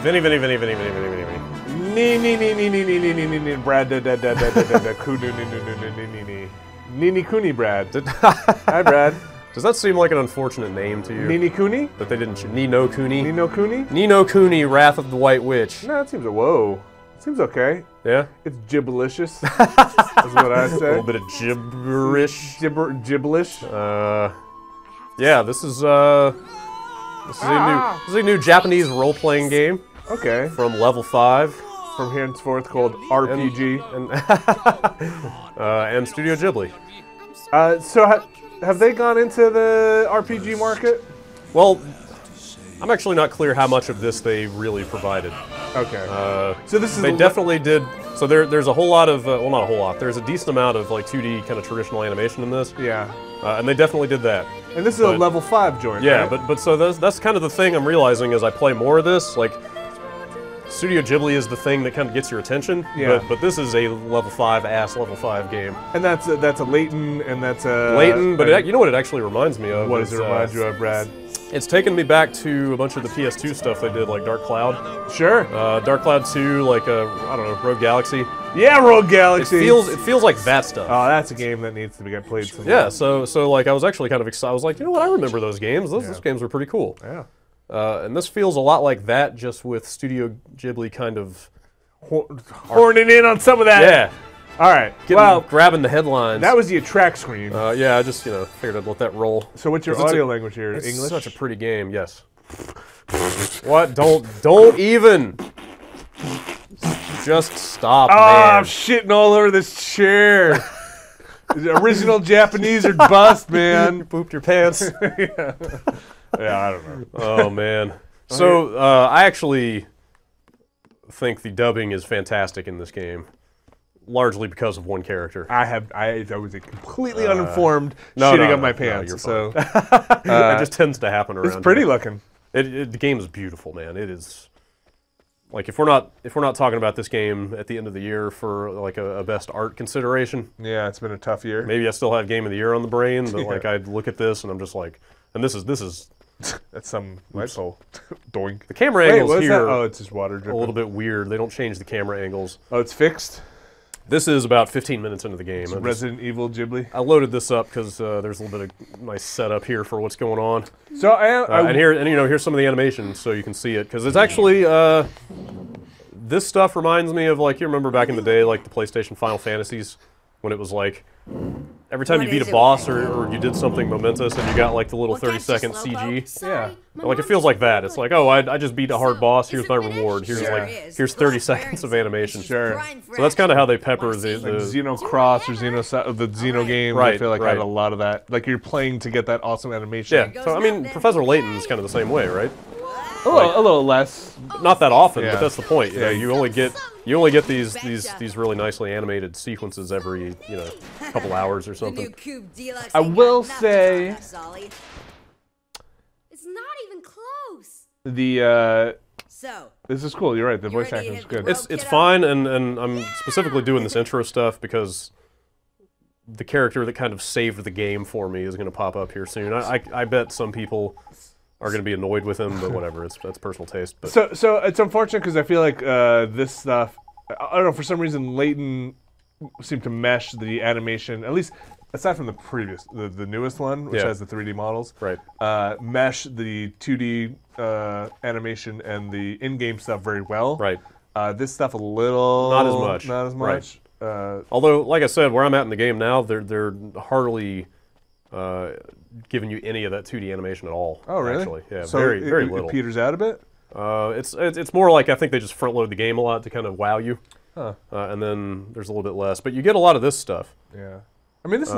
Vinny. Ni Brad. Ni no Kuni Brad. Hi, Brad. Does that seem like an unfortunate name to you? Ni no Kuni? That they didn't. Ni no Kuni? Ni no Kuni? Ni no Kuni, Wrath of the White Witch. No, that seems a whoa. Seems okay. Yeah? It's gibblicious. That's what I say. A little bit of gibberish. Gibblish. Yeah, this is a new Japanese role-playing game. Okay. From Level-5. From henceforth called RPG. And Studio Ghibli. So have they gone into the RPG market? Well, I'm actually not clear how much of this they really provided. Okay. So this is they definitely did. So there's a whole lot of well, not a whole lot. There's a decent amount of like 2D kind of traditional animation in this. Yeah. And they definitely did that. And this is a level 5 joint. Yeah, right? but so that's kind of the thing I'm realizing as I play more of this. Like, Studio Ghibli is the thing that kind of gets your attention. Yeah. But this is a level 5 ass level 5 game. And that's a Layton, and that's a Layton. But you know what it actually reminds me of? What does it remind you of, Brad? It's taken me back to a bunch of the PS2 stuff they did, like Dark Cloud. Sure. Dark Cloud 2, like I don't know, Rogue Galaxy. Yeah, Rogue Galaxy. It feels like that stuff. Oh, that's a game that needs to get played somewhere. Yeah. So like I was actually kind of excited. I was like, you know what? I remember those games. Those games were pretty cool. Yeah. And this feels a lot like that, just with Studio Ghibli kind of horning in on some of that. Yeah. All right. Grabbing the headlines. That was the attract screen. Yeah, I just figured I'd let that roll. So what's your audio language here? It's English. Such a pretty game. Yes. What? Don't even. Just stop. Oh, man. I'm shitting all over this chair. Original Japanese or bust, man. You pooped your pants. Yeah, I don't know. Oh man. So I actually think the dubbing is fantastic in this game. Largely because of one character. I was completely uninformed, shitting on my pants. No, you're fine. So it just tends to happen around. It's pretty looking. The game is beautiful, man. It is. Like, if we're not talking about this game at the end of the year for like a best art consideration. Yeah, it's been a tough year. Maybe I still have Game of the Year on the brain, but like I look at this and I'm just like, and this is. That's some whistle. Doink. The camera angles here. Oh, it's just water dripping. A little bit weird. They don't change the camera angles. Oh, it's fixed. This is about 15 minutes into the game. It's Resident Evil Ghibli. I loaded this up because there's a little bit of nice setup here for what's going on. So here's some of the animation so you can see it, because it's actually this stuff reminds me of, like, you remember back in the day, like the PlayStation Final Fantasies, when it was like every time you beat a boss or you did something momentous and you got like the little 30-second CG. Yeah. Like, it feels like that. It's like, oh, I just beat a hard boss. Here's my reward. Here's here's 30 seconds of animation. Sure. So that's kind of how they pepper the Xeno Cross or the Xeno game. Right. I feel like I had a lot of that. Like, you're playing to get that awesome animation. Yeah. So I mean, Professor Layton's kind of the same way, right? Like, a little less, not that often, but that's the point. You know, you only get these really nicely animated sequences every couple hours or something. I will say, it's not even close. This is cool. You're right. The voice acting is good. It's fine, and I'm specifically doing this intro stuff because the character that kind of saved the game for me is going to pop up here soon. I bet some people are going to be annoyed with him, but whatever. That's personal taste. But. So it's unfortunate because I feel like this stuff, I don't know, for some reason Layton seemed to mesh the animation, at least aside from the newest one, which has the 3D models. Right. Mesh the 2D animation and the in-game stuff very well. Right. This stuff a little not as much. Right. Although, like I said, where I'm at in the game now, they're hardly giving you any of that 2D animation at all. Oh, really? Actually. Yeah, so very little. It peters out a bit? It's more like I think they just front load the game a lot to kind of wow you. Huh. And then there's a little bit less. But you get a lot of this stuff. Yeah. I mean, this it's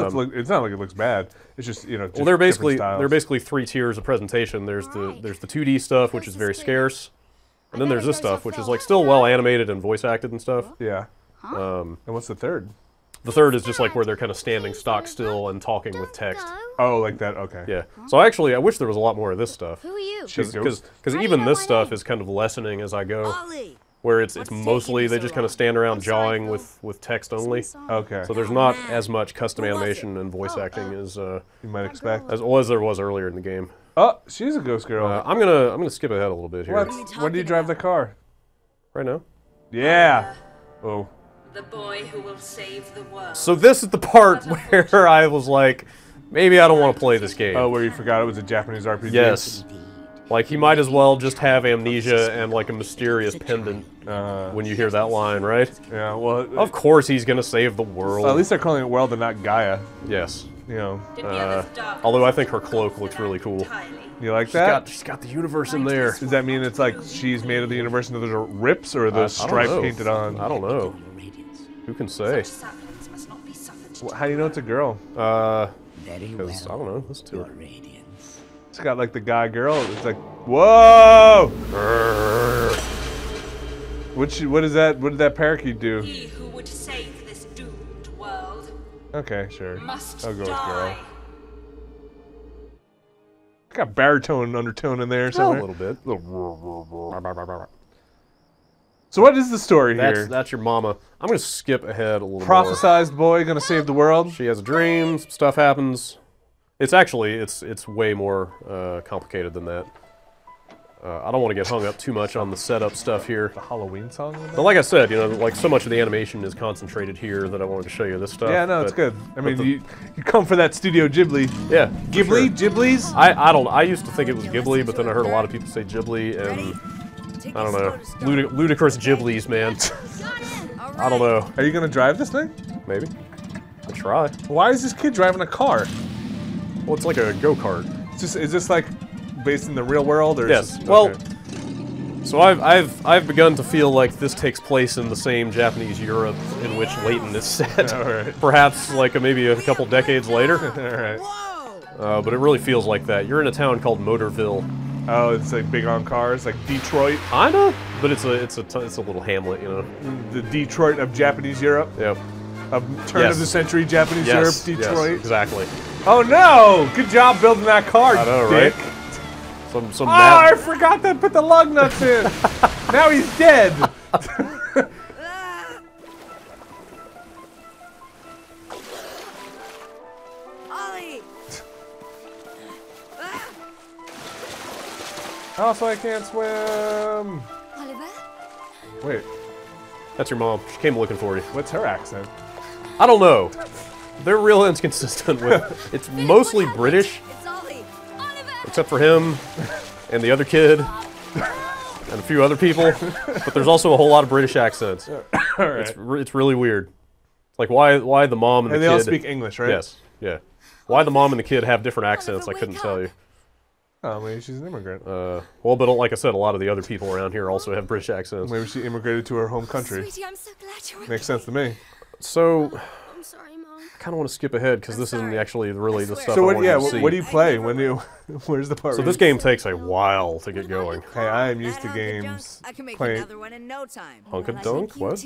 not like it looks bad. It's just, just well, they're basically 3 tiers of presentation. There's the 2D stuff, which is very scarce. And then there's this stuff, which is like still well animated and voice acted and stuff. Yeah. And what's the third? The third is just like where they're kind of standing stock still and talking with text. Oh, like that, okay. Yeah. So actually, I wish there was a lot more of this stuff. Who are you? Because even this stuff is kind of lessening as I go. where it's mostly they just kind of stand around jawing with text only. Okay. So there's not as much custom animation and voice acting as you might expect, as there was earlier in the game. Oh, she's a ghost girl. I'm gonna skip ahead a little bit here. When do you drive the car? Right now. Yeah. Oh. The boy who will save the world. So this is the part where I was like, maybe I don't want to play this game. Oh, where you forgot it was a Japanese RPG? Yes. Like, he might as well just have amnesia and, like, a mysterious pendant when you hear that line, right? Yeah, well... Of course he's gonna save the world. At least they're calling it world and not Gaia. Yes. You know. Although I think her cloak looks really cool. You like that? She's got the universe in there. Does that mean it's like she's made of the universe and those are rips, or are those stripes painted on? I don't know. Who can say? Well, how do you know it's a girl? Because, I don't know, let's do it. It's got like the guy girl, it's like, whoa! What did that parakeet do? He who would save this doomed world. Okay, sure. I'll go with girl. I got baritone undertone in there somewhere. A little bit. So what is the story here? That's your mama. I'm gonna skip ahead a little bit. Prophesized boy gonna save the world. She has a dream, stuff happens. It's actually, it's way more complicated than that. I don't want to get hung up too much on the setup stuff here. The Halloween song? But like I said, you know, like so much of the animation is concentrated here that I wanted to show you this stuff. Yeah, no, it's good. I mean, you come for that Studio Ghibli. Yeah. Ghibli? Sure. Ghibli's? I used to think it was Ghibli, but then I heard a lot of people say Ghibli and, I don't know, ludicrous Ghibli's, man. I don't know. Are you going to drive this thing? Maybe. I'll try. Why is this kid driving a car? Well, it's like a go-kart. Is this like based in the real world? Or yes. Just, well, okay. So I've begun to feel like this takes place in the same Japanese Europe in which Layton is set. All right. Perhaps like maybe a couple decades later. All right. But it really feels like that. You're in a town called Motorville. Oh, it's like big on cars, like Detroit. I know, but it's a little hamlet, you know. The Detroit of Japanese Europe. Yep. Of turn of the century Japanese Europe, Detroit. Yes, exactly. Oh no! Good job building that car, I know, dick. Right? Oh, I forgot to put the lug nuts in! Now he's dead! Also, I can't swim! Oliver? Wait. That's your mom. She came looking for you. What's her accent? I don't know. They're real inconsistent with. It's mostly British, except for him and the other kid and a few other people. But there's also a whole lot of British accents. All right. It's really weird. Like why the mom and the kid? And they all speak English, right? Yes. Yeah. Why the mom and the kid have different accents? I couldn't tell you. Oh, maybe she's an immigrant. Well, but like I said, a lot of the other people around here also have British accents. Maybe she immigrated to her home country. Sweetie, I'm so glad you're okay. Makes sense to me. So. I'm sorry, Mom. I kind of want to skip ahead because this isn't actually really the stuff. So what? Yeah. What do you play? When do? You, where's the part? So this game takes a while to get going. Hey, I am used to games. I can make another one in no time. Honk a dunk? What?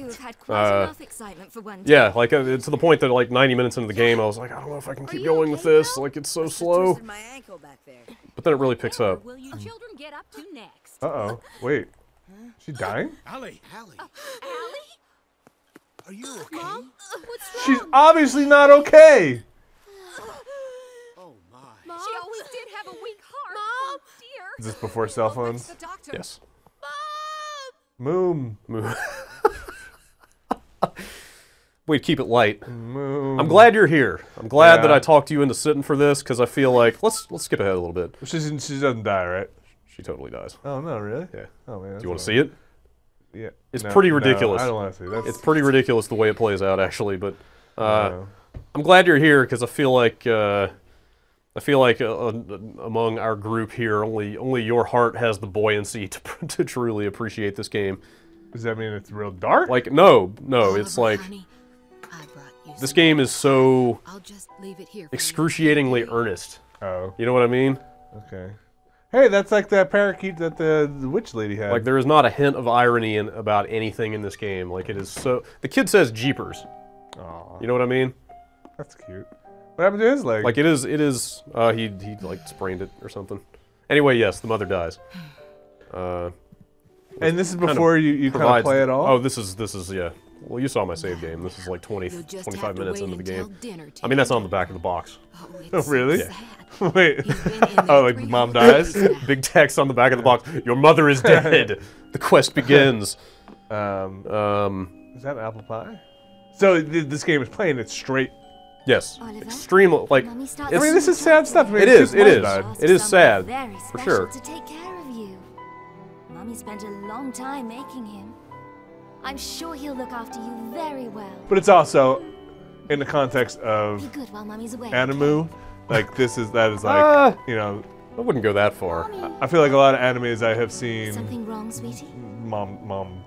Yeah, like to the point that like 90 minutes into the game, I was like, I don't know if I can keep going with this. Like it's so slow. But then it really picks up. Uh oh. Wait. Is she dying? Allie. Allie. Are you okay? Mom? What's wrong? She's obviously not okay! Oh my. Mom? She always did have a weak heart. Mom? Oh, dear. Is this before cell phones? Yes. Mom! Moom. Moom. Wait, keep it light. Moom. I'm glad you're here. I'm glad that I talked you into sitting for this, because I feel like, let's skip ahead a little bit. She doesn't die, right? She totally dies. Oh, no, really? Yeah. Oh, man. Do you want to see it? Yeah, it's pretty ridiculous. I don't want to see that. It's pretty ridiculous the way it plays out, actually. But I'm glad you're here because I feel like among our group here, only your heart has the buoyancy to truly appreciate this game. Does that mean it's real dark? Like no, it's like this game is so excruciatingly earnest. Oh, you know what I mean? Okay. Hey, that's like that parakeet that the witch lady had. Like, there is not a hint of irony about anything in this game. Like, it is so... The kid says jeepers. Aww. You know what I mean? That's cute. What happened to his leg? Like, it is... he like, sprained it or something. Anyway, yes, the mother dies. And this is before you kind of play it all? Oh, this is yeah. Well, you saw my save game. This is like 25 minutes into the game. I mean, that's on the back of the box. Oh, really? Yeah. Wait. Oh, like mom dies? Big text on the back of the box. Your mother is dead. The quest begins. Is that apple pie? So this game is playing it straight. Yes. Extremely, like... I mean, this is sad stuff. I mean, it is. It is sad. For sure. To take care of you. Mommy spent a long time making him. I'm sure he'll look after you very well. But it's also in the context of anime. Like that is like you know. I wouldn't go that far. Mommy. I feel like a lot of animes I have seen. Something wrong, sweetie? Mom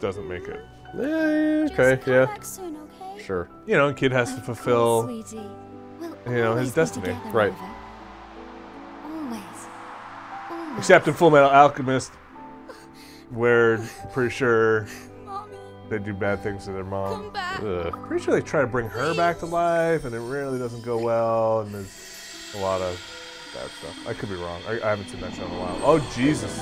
doesn't make it. Okay, yeah. Back soon, okay? Sure. You know, kid has to fulfill you know, his destiny. Together, right. Always. Except in Full Metal Alchemist, where pretty sure they do bad things to their mom. Pretty sure they try to bring her back to life, and it really doesn't go well, and there's a lot of bad stuff. I could be wrong. I haven't seen that show in a while. Oh, Jesus.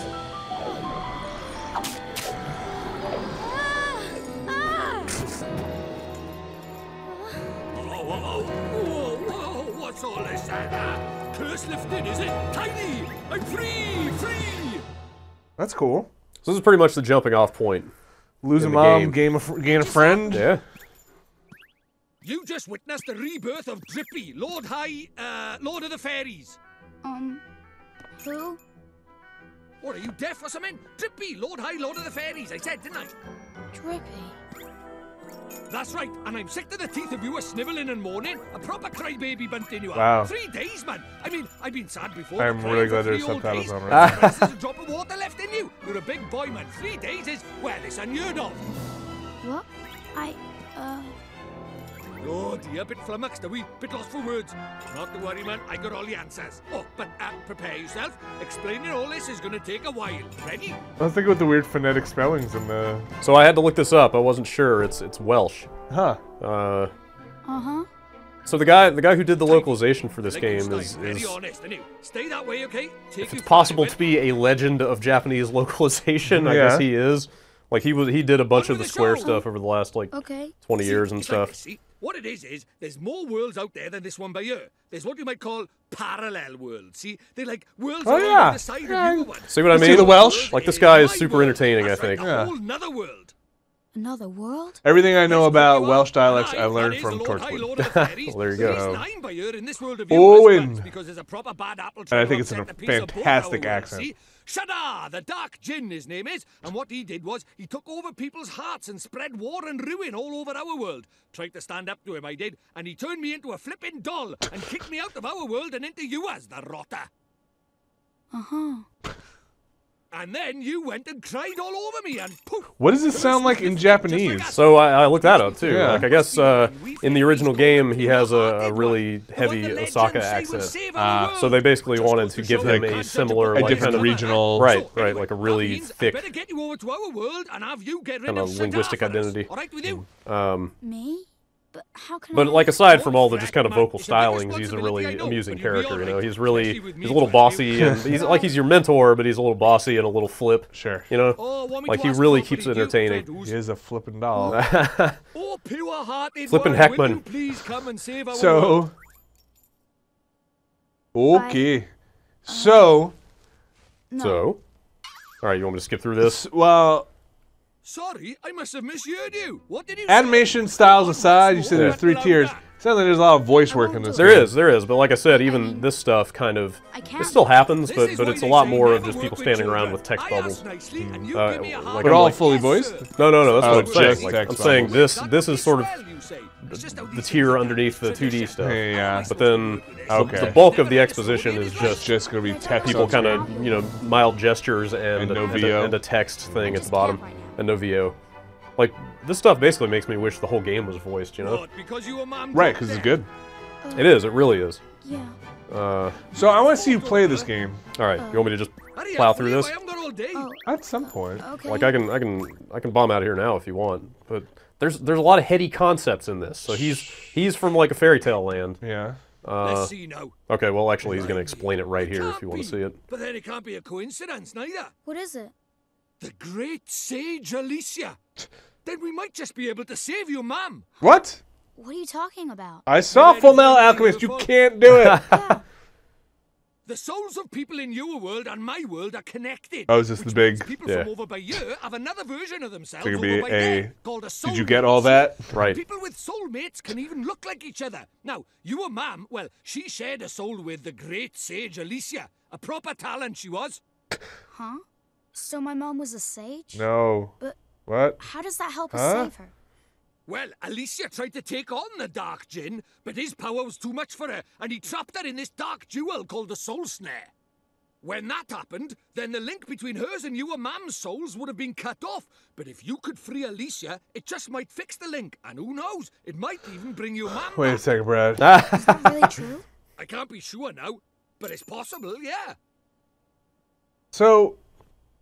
Whoa, what's all this? Curse lifted, is it? Tiny! I'm free! Free! That's cool. So this is pretty much the jumping off point. Lose a mom, gain a friend. Yeah. You just witnessed the rebirth of Drippy, Lord of the Fairies. Who? What, are you deaf or something? Drippy, Lord of the Fairies, I said, didn't I? Drippy? That's right, and I'm sick to the teeth of you snivelling and moaning. A proper crybaby bunting you up. Wow. 3 days, man. I mean, I've been sad before. I'm really glad there's subtitles on right now. There's a drop of water left in you. You're a big boy, man. 3 days is, well, it's unheard of. What? Lordy, a bit flummoxed, a wee bit lost for words. Not to worry, man, I got all the answers. Oh, but prepare yourself. Explaining all this is gonna take a while. Ready? I was thinking with the weird phonetic spellings and the... So I had to look this up, I wasn't sure. It's Welsh. Huh. So the guy who did the localization for this game is honest, stay that way, okay? If it's possible to be a legend of Japanese localization, I guess he is. Like, he did a bunch of the Square stuff over the last, like, 20 years and stuff. See, what it is there's more worlds out there than this one by year. There's what you might call parallel worlds, see? They're like worlds on the side of you one. See what I mean? See the Welsh? Like, this guy is super entertaining, I think. Yeah. Another world. Another world? Everything I know about Welsh dialects I learned from Torchwood. Well, there you go. Owen! And I think it's a fantastic accent. Shadar, the Dark Jinn, his name is, and what he did was he took over people's hearts and spread war and ruin all over our world. Tried to stand up to him, I did, and he turned me into a flippin' doll and kicked me out of our world and into yours, the rotter. And then you went and cried all over me and poof. What does this sound like in Japanese? So I looked that up too. Yeah. Like I guess in the original game he has a really heavy Osaka accent. So they basically wanted to give him a similar, like, different regional, right, like a really thick kind of linguistic identity. Me? But like aside from all the just kind of vocal stylings, he's a really amusing character, you know. He's a little bossy, and he's your mentor, but he's a little bossy and a little flip. Sure. You know? Like he really keeps it entertaining. He is a flippin' doll. Flippin' Heckman. So okay. So alright, you want me to skip through this? Well, sorry, I must have misheard you. What did you Animation say? Styles aside, you said there's 3 tiers. Sounds like there's a lot of voice work in this. There is, but like I said, even this stuff kind of it still happens, but it's a lot more of just people standing around with text bubbles. Like, but all like, fully voiced? No, that's what I'm saying. Like, I'm saying this is sort of the tier underneath the 2D stuff. Yeah. But then the bulk of the exposition is just going to be text. People kind of, you know, mild gestures and a text thing at the bottom. And no VO. Like, this stuff basically makes me wish the whole game was voiced, you know? Right, because it's good. It is, it really is. Yeah. So I want to see you play this game. Alright, you want me to just plow through this? At some point. Okay. Like, I can bomb out of here now if you want. But there's a lot of heady concepts in this. So he's from, like, a fairy tale land. Yeah. Okay, well, actually, he's going to explain it right here if you want to see it. But then it can't be a coincidence, neither. What is it? The great sage Alicia. Then we might just be able to save you, ma'am. What? What are you talking about? I saw Full Metal Alchemist. You can't do it. Yeah. The souls of people in your world and my world are connected. Oh, is this the big? People from over by you have another version of themselves over by there called a soulmate. Did you get all that? Right. People with soulmates can even look like each other. Now, your mom, well, she shared a soul with the great sage Alicia. A proper talent she was. Huh? So my mom was a sage? No. But what? How does that help us save her? Well, Alicia tried to take on the Dark Djinn, but his power was too much for her, and he trapped her in this dark jewel called the Soul Snare. When that happened, then the link between hers and your mam's souls would have been cut off. But if you could free Alicia, it just might fix the link, and who knows, it might even bring your mom Wait a second, Brad. Is that really true? I can't be sure now, but it's possible, yeah. So,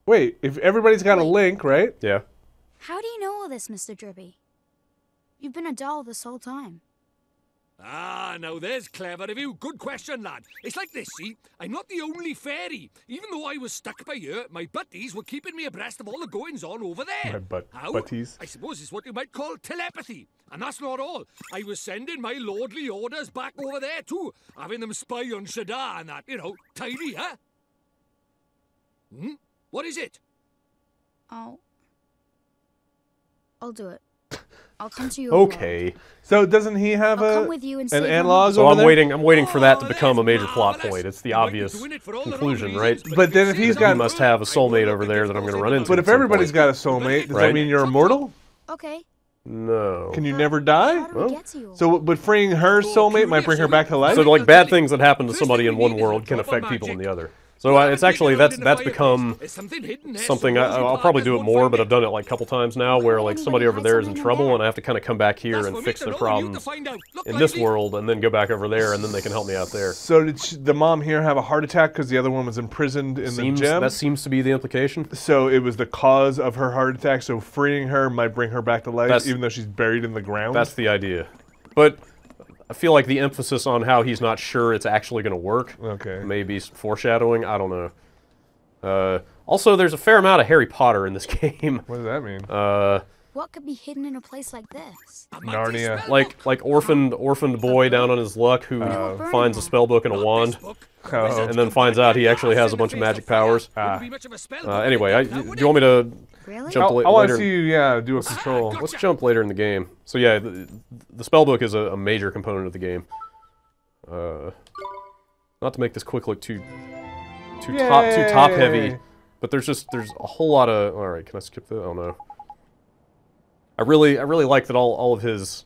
wait, if everybody's got a link, right? Yeah. How do you know all this, Mr. Drippy? You've been a doll this whole time. Ah, now there's clever of you. Good question, lad. It's like this, see? I'm not the only fairy. Even though I was stuck by you, my buddies were keeping me abreast of all the goings-on over there. My buddies? I suppose it's what you might call telepathy. And that's not all. I was sending my lordly orders back over there, too. Having them spy on Shadar and that, you know. Tidy, huh? Hmm? What is it? I'll do it. I'll come to you. Okay. World. So doesn't he have an analog? So I'm waiting for that to become a major plot point. It's the obvious conclusion, right? But then if he's got must have a soulmate over there that I'm going to run into. But if everybody's got a soulmate, does that mean you're immortal? Okay. No. Can you never die? Well, so, but freeing her soulmate might bring her back to life. So like bad things that happen to somebody in one world can affect people in the other. So it's actually, that's become something, I'll probably do it more, but I've done it like a couple times now where like somebody over there is in trouble and I have to kind of come back here and fix their problems in this world and then go back over there and then they can help me out there. So did she, the mom here have a heart attack because the other one was imprisoned in the gem? That seems to be the implication. So it was the cause of her heart attack, so freeing her might bring her back to life even though she's buried in the ground? That's the idea. But I feel like the emphasis on how he's not sure it's actually going to work. Okay. Maybe foreshadowing. I don't know. Also, there's a fair amount of Harry Potter in this game. What does that mean? What could be hidden in a place like this? Narnia. Like orphaned boy down on his luck who finds a spell book and a wand. Oh. And then finds out he actually has a bunch of magic powers. Anyway, do you want me to jump later? I want to see you, do a control. Let's jump later in the game. So yeah, the spellbook is a major component of the game. Not to make this quick look too top heavy, but there's a whole lot of. All right, can I skip that? Oh no. I really like that all of his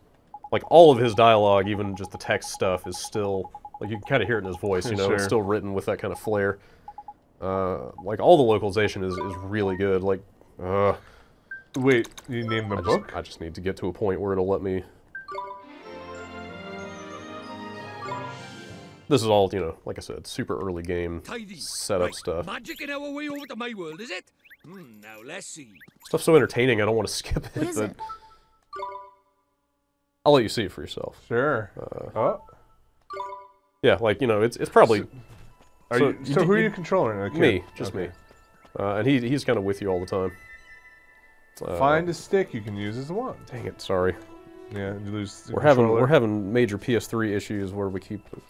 dialogue, even just the text stuff, is still. Like, you can kind of hear it in his voice, you know, it's still written with that kind of flair. Like, all the localization is really good, like, Wait, you named the book? I just need to get to a point where it'll let me... This is all, you know, like I said, super early game setup stuff. Magic in our way over to my world, is it? Now, let's see. Stuff's so entertaining, I don't want to skip it. What is it? I'll let you see it for yourself. Sure. Yeah, like, you know, it's probably... So who are you controlling? Like me, just me. And he's kind of with you all the time. Find a stick you can use as a wand. Dang it, sorry. Yeah, you lose the we're having major PS3 issues where the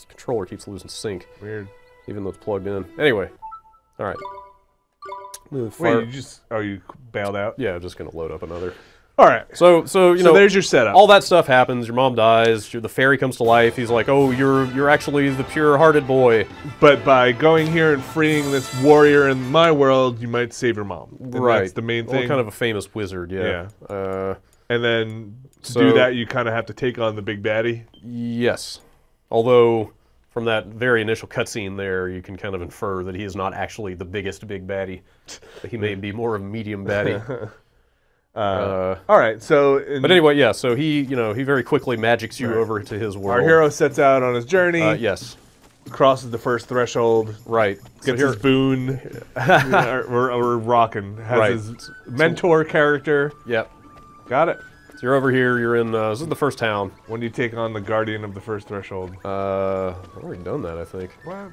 controller keeps losing sync. Weird. Even though it's plugged in. Anyway. Alright. Wait, you bailed out? Yeah, I'm just going to load up another. All right. So you know, there's your setup. All that stuff happens. Your mom dies. The fairy comes to life. He's like, "Oh, you're actually the pure-hearted boy." But by going here and freeing this warrior in my world, you might save your mom. And that's the main thing. Kind of a famous wizard. Yeah. Yeah. And then to do that, you kind of have to take on the big baddie. Yes. Although, from that very initial cutscene there, you can kind of infer that he is not actually the biggest big baddie. He may be more of a medium baddie. All right, so... But anyway, yeah, so he, you know, he very quickly magics you over to his world. Our hero sets out on his journey. Yes. Crosses the first threshold. Right. Gets his boon. We're rocking. Has his mentor character. Yep. Got it. So you're over here, you're in, this is the first town. When do you take on the guardian of the first threshold? I've already done that, I think. What?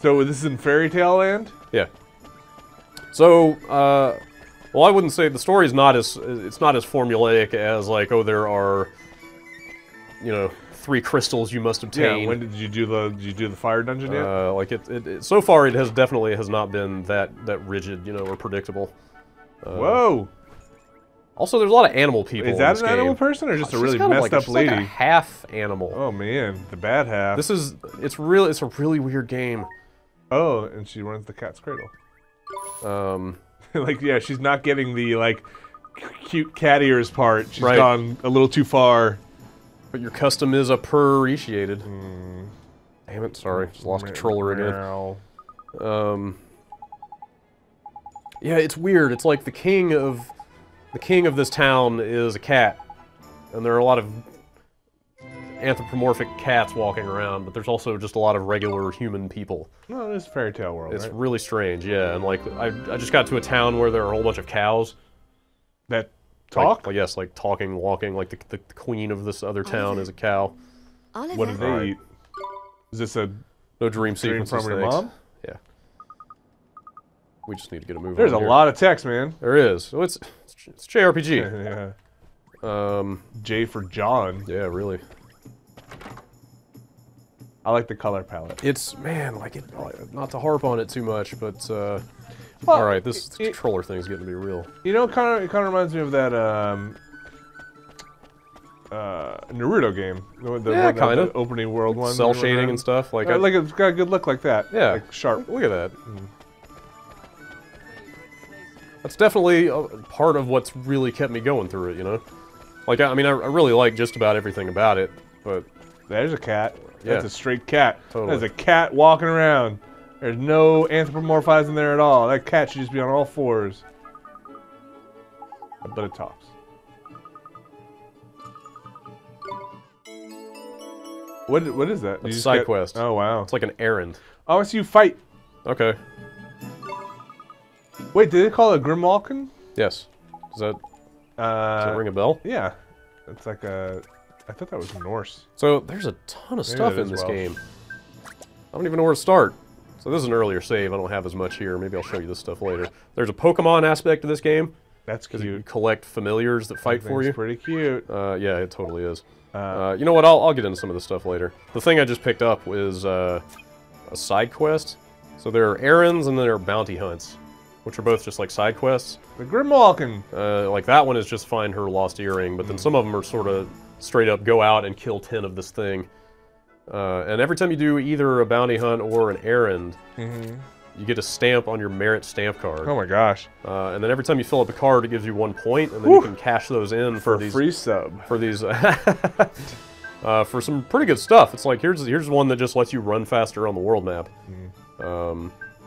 So this is in Fairy Tale Land? Yeah. So, Well, I wouldn't say the story's not as, it's not as formulaic as like, oh, there are, you know, 3 crystals you must obtain. Yeah, when did you do the fire dungeon yet? Like it so far it has definitely not been that rigid, you know, or predictable. Whoa. Also, there's a lot of animal people. Is that an animal person or just a really messed up lady? She's like a half animal. Oh man, the bad half. This is it's a really weird game. Oh, and she runs the cat's cradle. Like, yeah, she's not getting the, like, cute cat ears part. She's gone a little too far. But your custom is appreciated. Mm. Damn it, sorry. Just lost controller again. Yeah, it's weird. It's like the king of this town is a cat. And there are a lot of anthropomorphic cats walking around, but there's also just a lot of regular human people. No, it's a fairy tale world. It's really strange, yeah. And like, I just got to a town where there are a whole bunch of cows. That talk? Like, yes, like talking, walking. Like the queen of this other town is a cow. Oliver. What do they eat? Is this a no dream sequence from your mom? Yeah. We just need to get a move. There's a lot of text, man. There is. So it's JRPG. Yeah. J for John. Yeah, really. I like the color palette. It's, man, like, it, not to harp on it too much, but, well, alright, this controller thing's getting to be real. You know, it kind of reminds me of that, Naruto game. The, yeah, kind of. The opening world one. Cell shading and stuff. Like, like, it's got a good look like that. Yeah. Like, sharp. Look at that. Mm. That's definitely part of what's really kept me going through it, you know? Like, I mean, I really like just about everything about it, but... There's a cat. Yeah. That's a straight cat. Totally. That's a cat walking around. There's no anthropomorphizing there at all. That cat should just be on all fours. But it talks. What is that? It's a side quest. Oh, wow. It's like an errand. Oh, it's you fight. Okay. Wait, did they call it Grimwalkin? Yes. Does that ring a bell? Yeah. It's like a... I thought that was Norse. So there's a ton of stuff in this game. I don't even know where to start. So this is an earlier save. I don't have as much here. Maybe I'll show you this stuff later. There's a Pokemon aspect to this game. That's cute. You collect familiars that fight for you. That's pretty cute. Yeah, it totally is. You know what? I'll get into some of this stuff later. The thing I just picked up is a side quest. So there are errands and there are bounty hunts, which are both just like side quests. The Grimwalkin. Like that one is just find her lost earring, but then some of them are sort of straight up go out and kill 10 of this thing. And every time you do either a bounty hunt or an errand, you get a stamp on your merit stamp card. Oh my gosh. And then every time you fill up a card, it gives you 1 point, and then you can cash those in for these, free sub. For these, for some pretty good stuff. It's like, here's one that just lets you run faster on the world map.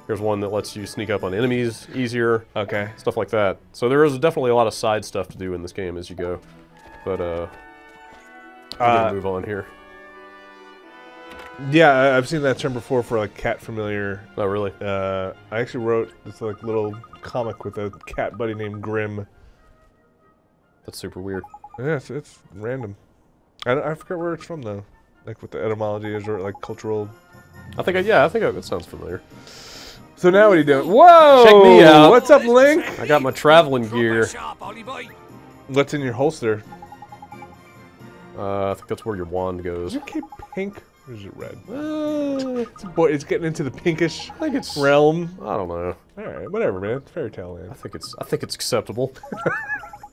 Here's one that lets you sneak up on enemies easier. Okay. Stuff like that. So there is definitely a lot of side stuff to do in this game as you go. But, I'm gonna move on here. Yeah, I've seen that term before for like cat familiar. Oh, really? I actually wrote this like little comic with a cat buddy named Grim. That's super weird. Yeah, it's random. I forget where it's from though, like what the etymology is or like cultural. I think that sounds familiar. So now what are you doing? Whoa! Check me out. What's up, Link? I got my traveling gear. What's in your holster? I think that's where your wand goes. Is your cape pink or is it red? It's getting into the pinkish realm. I don't know. All right, whatever, man. It's fairy tale land. I think it's acceptable.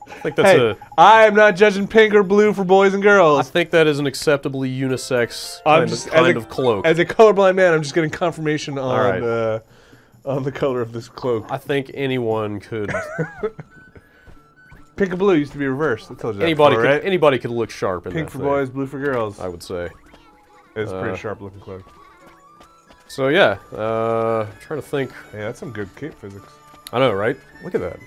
I think that's I am not judging pink or blue for boys and girls. I think that is an acceptably unisex kind of cloak. As a colorblind man, I'm just getting confirmation on the color of this cloak. I think anyone could. Pink and blue used to be reversed. I told you anybody could look sharp in that. Pink for boys, blue for girls. I would say. It's a pretty sharp looking cloak. So yeah, I'm trying to think. Yeah, that's some good cape physics. I know, right? Look at that.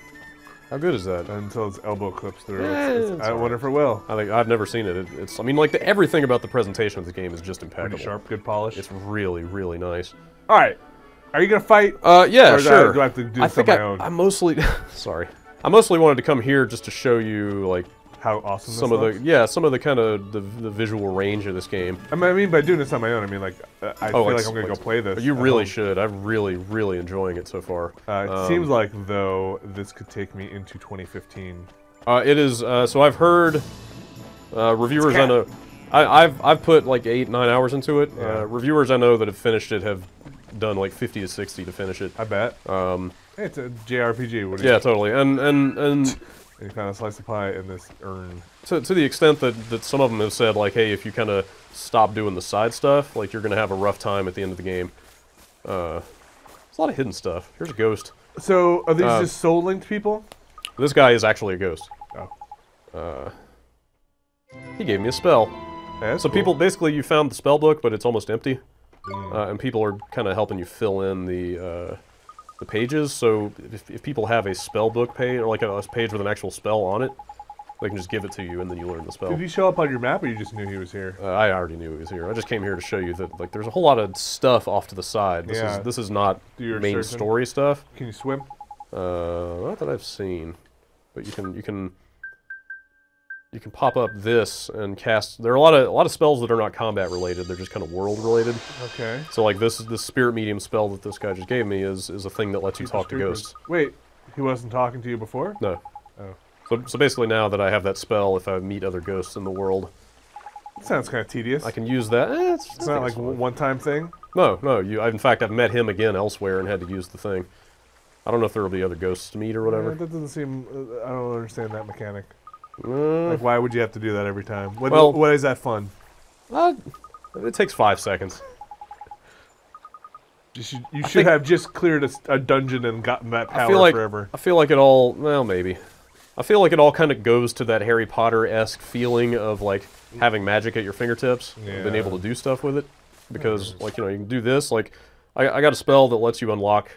How good is that? Until its elbow clips through. Yeah, I wonder if it will. I've never seen it. It's. I mean, like everything about the presentation of the game is just impeccable. Pretty sharp, good polish. It's really, really nice. All right, are you gonna fight? Yeah, sure. Do I have to do this on my own? I mostly. Sorry. I mostly wanted to come here just to show you, like, how awesome some this of looks? The yeah, some of the kind of the visual range of this game. I mean, by doing this on my own, I mean like I feel like I'm gonna go play this. You really should. I'm really enjoying it so far. It seems like though this could take me into 2015. It is. So I've heard reviewers I know. I've put like 8-9 hours into it. Yeah. Reviewers I know that have finished it have done like 50 to 60 to finish it. I bet. It's a JRPG. What do you mean? Totally. And you kind of slice the pie in this urn. To the extent that some of them have said like, hey, if you kind of stop doing the side stuff, like you're gonna have a rough time at the end of the game. There's a lot of hidden stuff. Here's a ghost. So are these just soul-linked people? This guy is actually a ghost. Oh. He gave me a spell. That's so cool. People, basically, you found the spell book, but it's almost empty, and people are kind of helping you fill in the pages. So if people have a spell book page or like a page with an actual spell on it, they can just give it to you, and then you learn the spell. Did he show up on your map, or you just knew he was here? I already knew he was here. I just came here to show you that like there's a whole lot of stuff off to the side. This is not main story stuff. Can you swim? Not that I've seen, but you can pop up this and cast. There are a lot of spells that are not combat related. They're just kind of world related. Okay. So like this spirit medium spell that this guy just gave me is a thing that lets you talk to ghosts. Wait, he wasn't talking to you before? No. Oh. So basically now that I have that spell, if I meet other ghosts in the world, that sounds kind of tedious. I can use that. It's not like a one-time thing. No. In fact I've met him again elsewhere and had to use the thing. I don't know if there will be other ghosts to meet or whatever. That doesn't seem. I don't understand that mechanic. Like, why would you have to do that every time? What is that fun? It takes 5 seconds. You should have just cleared a dungeon and gotten that power forever. I feel like it all. Well, maybe. I feel like it all kind of goes to that Harry Potter-esque feeling of like having magic at your fingertips and being able to do stuff with it. Because like you can do this. Like I got a spell that lets you unlock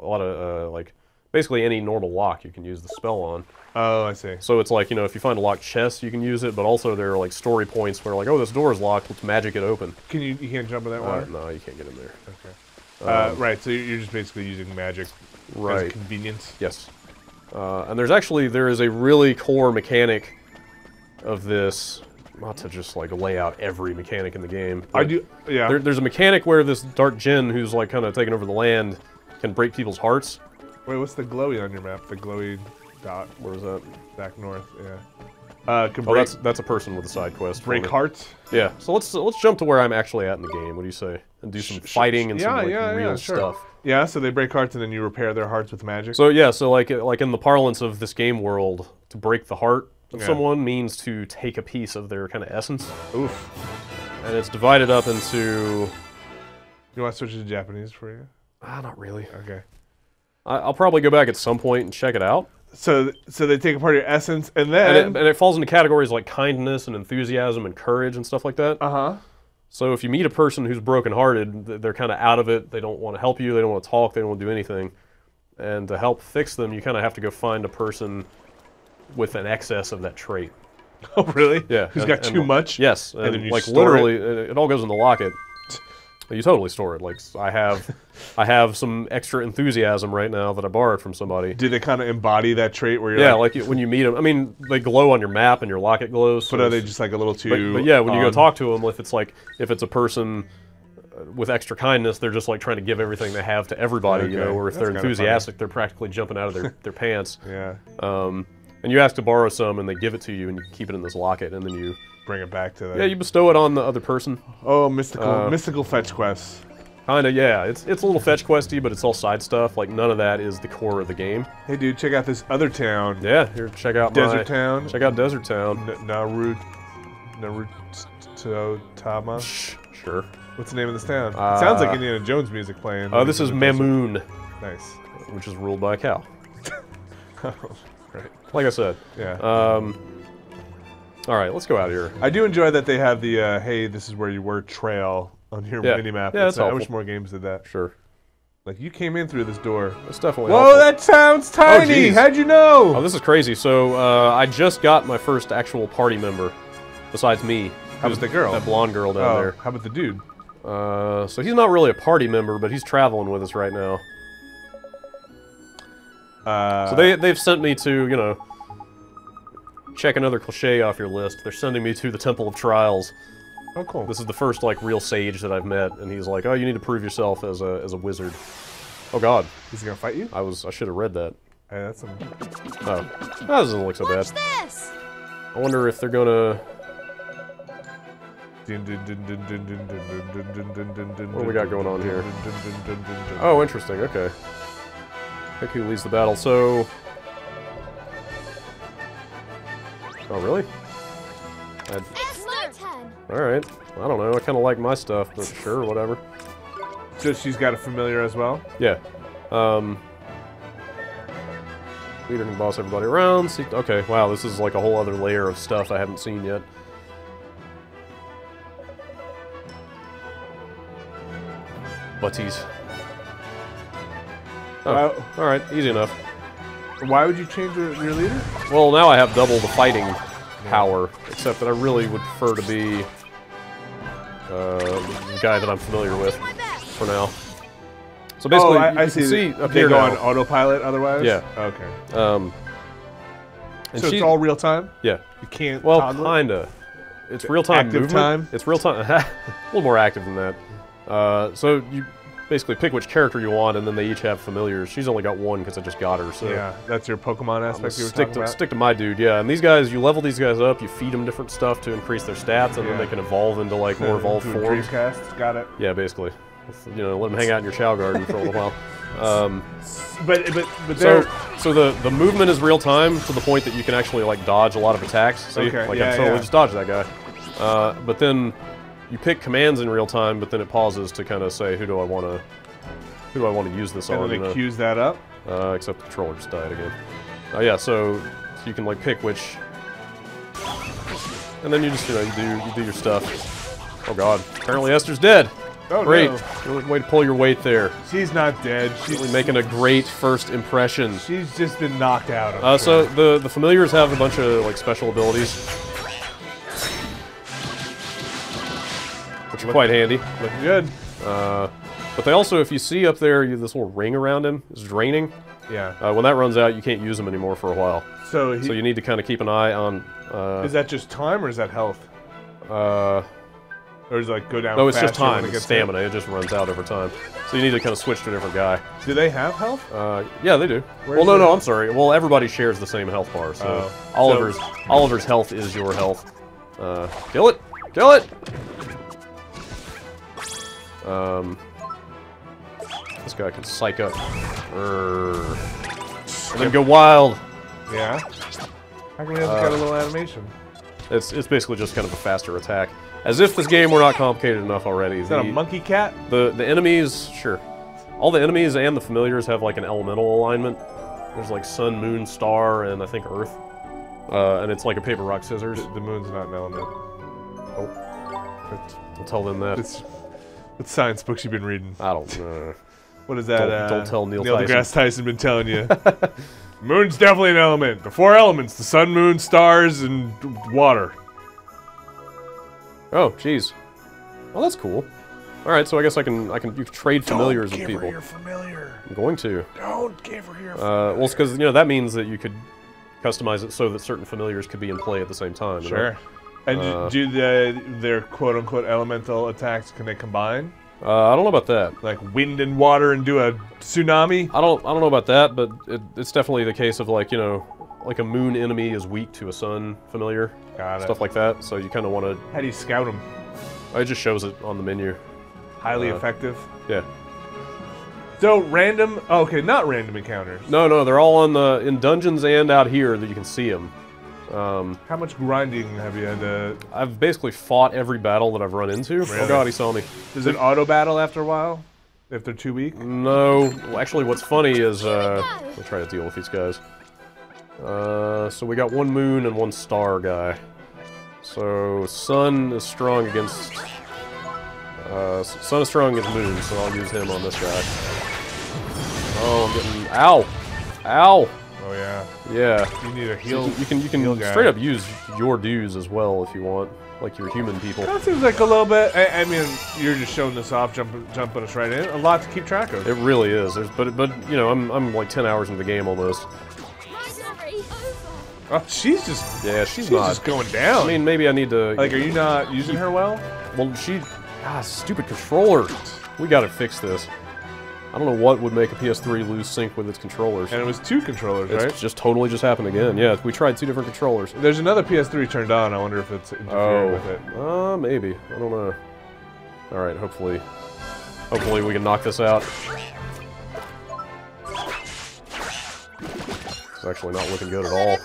a lot of like. Basically, any normal lock you can use the spell on. Oh, I see. So it's like, if you find a locked chest, you can use it, but also there are like story points where like, oh, this door is locked, let's magic it open. You can't jump in that water? No, you can't get in there. Okay. Right, so you're just basically using magic as convenience? Yes. And there is a really core mechanic of this, not to just like lay out every mechanic in the game. There's a mechanic where this dark djinn who's like kind of taking over the land can break people's hearts. Wait, what's the glowy on your map? The glowy dot. Where is that? Back north. Yeah. That's a person with a side quest. Break hearts. Yeah. So let's jump to where I'm actually at in the game. What do you say? And do some fighting and some real stuff. Yeah. So they break hearts and then you repair their hearts with magic. So yeah. So like in the parlance of this game world, to break the heart of someone means to take a piece of their kind of essence. Oof. And it's divided up into. You want to switch it to Japanese for you? Not really. Okay. I'll probably go back at some point and check it out. So they take a part of your essence, and then... And it falls into categories like kindness and enthusiasm and courage and stuff like that. Uh-huh. So if you meet a person who's brokenhearted, they're kind of out of it, they don't want to help you, they don't want to talk, they don't want to do anything. And to help fix them, you kind of have to go find a person with an excess of that trait. Oh, really? Yeah. Who's got too much? Yes. And then you like literally, it all goes in the locket. You totally store it. Like I have some extra enthusiasm right now that I borrowed from somebody. Do they kind of embody that trait where you're like when you meet them? I mean, they glow on your map and your locket glows. So but are they just like a little too? But yeah, when you go talk to them, if it's a person with extra kindness, they're just like trying to give everything they have to everybody, Or if they're enthusiastic, they're practically jumping out of their pants. Yeah. And you ask to borrow some, and they give it to you, and you keep it in this locket, and then you. Bring it back to that. Yeah, you bestow it on the other person. Oh, mystical fetch quests. Kinda, yeah. It's a little fetch questy, but it's all side stuff. Like none of that is the core of the game. Hey, dude, check out this other town. Yeah, here, check out Desert Town. Check out Desert Town. Narutama. Sure. What's the name of this town? It sounds like Indiana Jones music playing. This is Mamoon. Nice. Which is ruled by a cow. Right. Like I said. Yeah. All right, let's go out of here. I do enjoy that they have the "Hey, this is where you were" trail on your minimap. Yeah, I wish more games did that. Sure. Like you came in through this door. That's definitely. Whoa, helpful. That sounds tiny. Oh, how'd you know? Oh, this is crazy. So I just got my first actual party member, besides me. How was the girl? That blonde girl down there. How about the dude? So he's not really a party member, but he's traveling with us right now. So they've sent me to Check another cliche off your list. They're sending me to the Temple of Trials. Oh, cool. This is the first, like, real sage that I've met, and he's like, oh, you need to prove yourself as a wizard. Oh, God. Is he gonna fight you? I should have read that. Hey, that's a... Oh. That doesn't look so bad. This! I wonder if they're gonna... What do we got going on here? Oh, interesting, okay. Pick who leads the battle, so... Oh, really? It's my turn! Alright. I don't know, I kinda like my stuff, but sure, whatever. So she's got a familiar as well? Yeah. Leader can boss everybody around. See, okay, wow, this is like a whole other layer of stuff I haven't seen yet. Butties. Oh, alright, easy enough. Why would you change your leader? Well, now I have double the fighting power, except that I really would prefer to be the guy that I'm familiar with for now. So basically, I see up here they go on autopilot otherwise? Yeah. Okay. And so it's all real time? Yeah. You can't toggle? Well, kinda. It's real time movement. Active time? It's real time. A little more active than that. So you basically pick which character you want, and then they each have familiars. She's only got one because I just got her. So yeah, that's your Pokemon aspect you were talking about? Stick to my dude, yeah. And these guys, you level these guys up, you feed them different stuff to increase their stats, and then they can evolve into like more evolved forms. Dreamcast, got it. Yeah, basically. You know, let them hang out in your Chow Garden for a little while. But so the movement is real time to the point that you can actually like dodge a lot of attacks. See? Okay, like I'm totally just dodge that guy. But then. You pick commands in real time, but then it pauses to kind of say, who do I want to use this on? And then it queues that up? Except the controller just died again. Yeah, so you can like pick which, and then you just you do your stuff. Oh God! Apparently Esther's dead. Oh, great! No. Way to pull your weight there. She's not dead. She's making a great first impression. She's just been knocked out. So the familiars have a bunch of like special abilities. Which is quite handy. Looking good. But they also, if you see up there, this little ring around him is draining. Yeah. When that runs out, you can't use him anymore for a while. So you need to kind of keep an eye on... is that just time or is that health? Or is it like go down No, it's just time. It's stamina. It just runs out over time. So you need to kind of switch to a different guy. Do they have health? Yeah, they do. Well, no, I'm sorry. Well, everybody shares the same health bar. So Oliver's health is your health. Kill it! Kill it! This guy can psych up. And then go wild! Yeah? How come he hasn't got a little animation? It's basically just kind of a faster attack. As if this game were not complicated enough already. Is that a monkey cat? The enemies, sure. All the enemies and the familiars have like an elemental alignment. There's like sun, moon, star, and I think earth. And it's like a paper, rock, scissors. The moon's not an element. Oh. I'll tell them that. What science books you've been reading? I don't know. What is that? Don't tell Neil Tyson. Neil deGrasse Tyson been telling you. Moon's definitely an element. The four elements: the sun, moon, stars, and water. Oh, jeez. Well, that's cool. All right, so I guess you can trade familiars with people. Don't give her your familiar. I'm going to. Don't give her your familiar. Well, it's because that means that you could customize it so that certain familiars could be in play at the same time. Sure. You know? And do their quote-unquote elemental attacks, can they combine? I don't know about that. Like wind and water and do a tsunami? I don't know about that, but it's definitely the case of like, like a moon enemy is weak to a sun familiar. Got it. Stuff like that, so you kind of want to... How do you scout them? It just shows it on the menu. Highly effective? Yeah. So random... Oh, okay, not random encounters. No, they're all in dungeons and out here that you can see them. How much grinding have you had to... I've basically fought every battle that I've run into. Really? Oh God, he saw me. Does it auto-battle after a while? If they're too weak? No. Well, actually, what's funny is... we'll try to deal with these guys. So we got one moon and one star guy. So sun is strong against... sun is strong against moon, so I'll use him on this guy. Oh, I'm getting... Ow! Ow! Oh yeah. Yeah. You need a heal. You can straight up use your dues as well if you want, like your human people. That seems like a little bit. I mean, you're just showing this off, jumping us right in. A lot to keep track of. It really is. But I'm like 10 hours into the game almost. Oh, she's just she's just going down. I mean, maybe I need to. Like, are you not using her well? Well, she stupid controller. We gotta fix this. I don't know what would make a PS3 lose sync with its controllers. And it was two controllers, right? It's just totally just happened again. Yeah, we tried two different controllers. There's another PS3 turned on. I wonder if it's interfering with it. Maybe. I don't know. All right, hopefully we can knock this out. It's actually not looking good at all.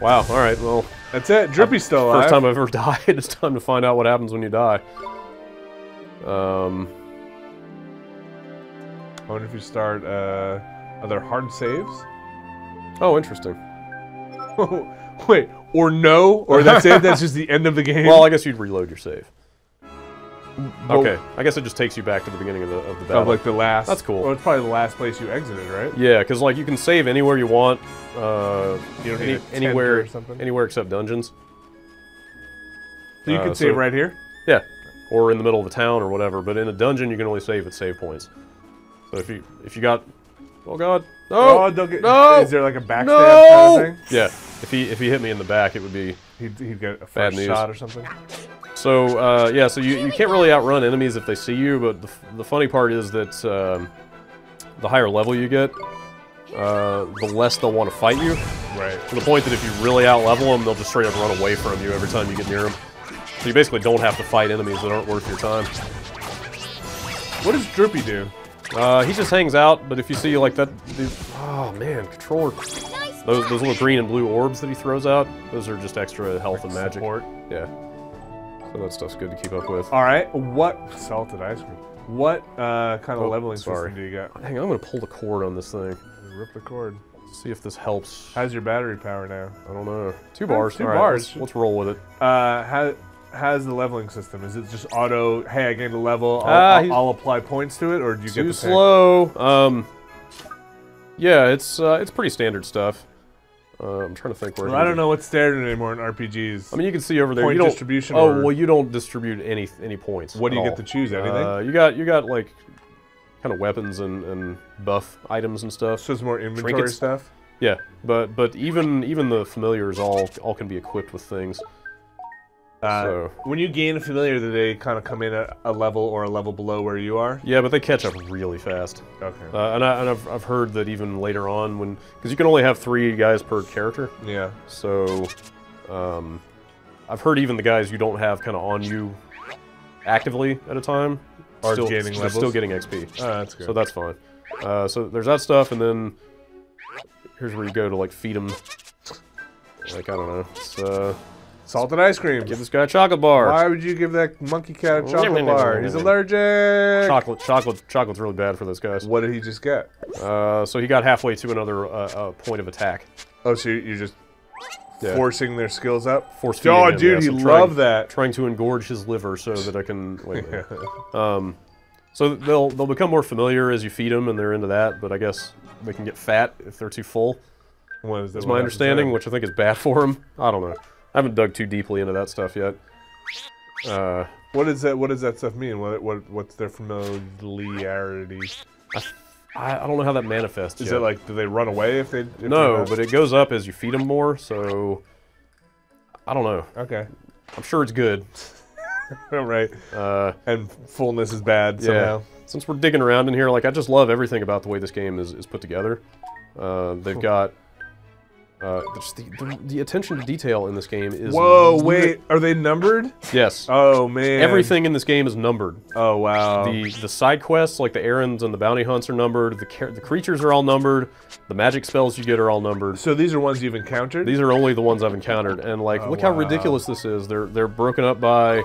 Wow. All right. Well, that's it. Drippy's still alive. First time I've ever died. It's time to find out what happens when you die. I wonder if you start, are there hard saves? Oh, interesting. Wait, or no? Or that's it? That's just the end of the game? Well, I guess you'd reload your save. Well, okay, I guess it just takes you back to the beginning of the battle. Of, like, the last... That's cool. Well, it's probably the last place you exited, right? Yeah, because, like, you can save anywhere you want. You don't need anywhere, or something? Anywhere except dungeons. So you can save right here? Yeah, or in the middle of a town or whatever, but in a dungeon you can only save at save points. So if you got, oh god, no, oh, don't get, no, is there like a backstab kind of thing? Yeah, if he hit me in the back, it would be he'd get a first shot or something. So yeah, so you can't really outrun enemies if they see you, but the funny part is that the higher level you get, the less they'll want to fight you. Right. To the point that if you really outlevel them, they'll just straight up run away from you every time you get near them. So you basically don't have to fight enemies that aren't worth your time. What does Drippy do? He just hangs out, but if you see, like, that... Oh, man, controller... Those little green and blue orbs that he throws out, those are just extra health and magic. Support. Yeah. So that stuff's good to keep up with. Alright, what... Salted ice cream. What kind of leveling system do you got? Hang on, I'm gonna pull the cord on this thing. Rip the cord. See if this helps. How's your battery power now? I don't know. 2 bars. All right, bars. Let's roll with it. How's the leveling system? Is it just auto, hey, I gained a level, I'll apply points to it, or do you get the same? Too slow. Yeah, it's pretty standard stuff. I'm trying to think where... Well, I don't know what's standard anymore in RPGs. I mean, you can see over there. Point distribution. Oh, well, you don't distribute any points. What do you get to choose? Anything? You got like kind of weapons and buff items and stuff. So it's more inventory stuff. Yeah, but even the familiars all can be equipped with things. So. When you gain a familiar, do they kind of come in a level or a level below where you are? Yeah, but they catch up really fast. Okay. And I've heard that even later on, when because you can only have 3 guys per character. Yeah. So, I've heard even the guys you don't have kind of on you actively at a time are still getting XP. Oh, that's good. So that's fine. So there's that stuff, and then here's where you go to like feed them. Like I don't know. It's, salted ice cream. Give this guy a chocolate bar. Why would you give that monkey cat a chocolate bar? He's allergic. Chocolate's really bad for those guys. What did he just get? So he got halfway to another point of attack. Oh, so you're just forcing their skills up? Forcing. Oh, dude, you love that. Trying to engorge his liver so that I can. Wait, so they'll become more familiar as you feed them, and they're into that. But I guess they can get fat if they're too full. That's my understanding, which I think is bad for them. I don't know. I haven't dug too deeply into that stuff yet. What is that? What does that stuff mean? What's their familiarity? I don't know how that manifests. Is it like do they run away if they? No, but it goes up as you feed them more. So I don't know. Okay, I'm sure it's good. All right. And fullness is bad somehow. Since we're digging around in here, like I just love everything about the way this game is put together. They've got. Just the attention to detail in this game is... Whoa, wait, are they numbered? Yes. Oh, man. Everything in this game is numbered. Oh, wow. The side quests, like the errands and the bounty hunts are numbered, the creatures are all numbered, the magic spells you get are all numbered. So these are ones you've encountered? These are only the ones I've encountered, and like, look how ridiculous this is. They're broken up by,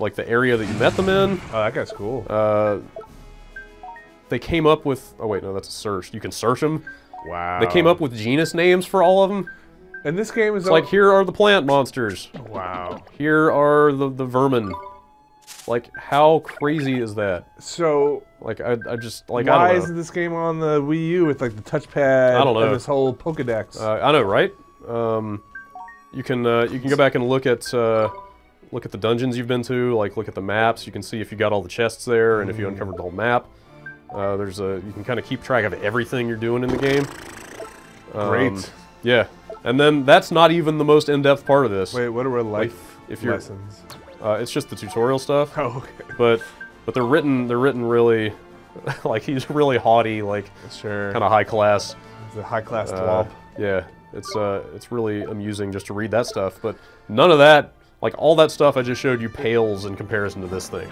like the area that you met them in. Oh, that guy's cool. They came up with... Oh, wait, no, that's a search. You can search them. Wow. They came up with genus names for all of them. And this game is... It's like, here are the plant monsters. Wow. Here are the vermin. Like, how crazy is that? So... Like, I just... like why isn't this game on the Wii U with, like, the touchpad... I don't know. ...and this whole Pokedex? I know, right? You can go back and look at the dungeons you've been to, like, look at the maps. You can see if you got all the chests there and if you uncovered the whole map. You can kind of keep track of everything you're doing in the game. Great. Yeah, And then that's not even the most in-depth part of this. Wait, what are life like, if you're, lessons? It's just the tutorial stuff. Oh, okay. But they're written really, like he's really haughty, like sure. Kind of high class. It's a high class twomp. Yeah, it's really amusing just to read that stuff. But none of that, like all that stuff I just showed you, pales in comparison to this thing.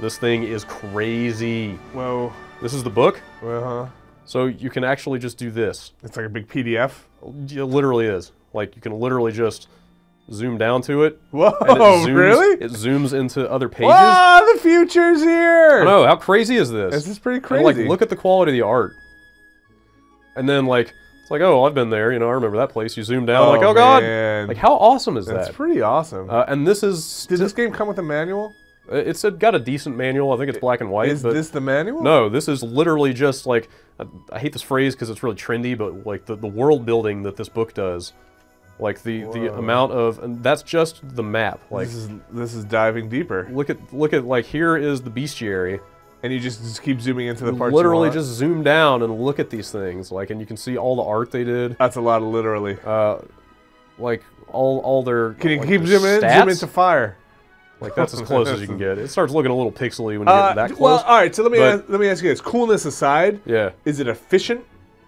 This thing is crazy. Whoa. This is the book. Uh-huh. So you can actually just do this. It's like a big PDF? It literally is. Like, you can literally just zoom down to it. Whoa, and it zooms, really? It zooms into other pages. Whoa, the future's here! I know, how crazy is this? This is pretty crazy. And, like, look at the quality of the art. And then, like, it's like, oh, I've been there, you know, I remember that place. You zoom down, oh, like, oh, God! Man. Like, how awesome is that? That's pretty awesome. And this is... Did this game come with a manual? It's got a decent manual. I think it's black and white. Is this the manual? No, this is literally just like, I hate this phrase because it's really trendy, but like the world building that this book does, like the amount of, and that's just the map. Like this is diving deeper. Look at like here is the bestiary, and you just keep zooming into the parts. Literally, you just zoom down and look at these things, like, and you can see all the art they did. That's a lot of literally. Like all their. Can you like keep zooming in? Zoom into fire. Like, that's as close as you can get. It starts looking a little pixely when you get that close. Well, all right, so let me ask you this. Coolness aside, yeah. Is it efficient?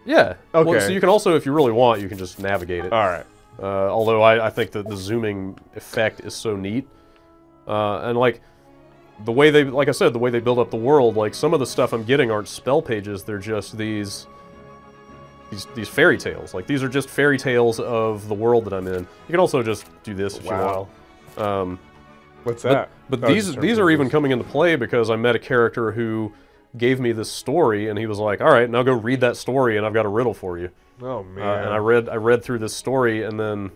Yeah. Okay. Well, so you can also, if you really want, you can just navigate it. All right. Although I think that the zooming effect is so neat. And, like, the way they, like I said, the way they build up the world, like, some of the stuff I'm getting aren't spell pages. They're just these fairy tales. Like, these are just fairy tales of the world that I'm in. You can also just do this if wow. you want. What's that? But these are even coming into play because I met a character who gave me this story, and he was like, "All right, now go read that story, and I've got a riddle for you." Oh man! And I read through this story, and then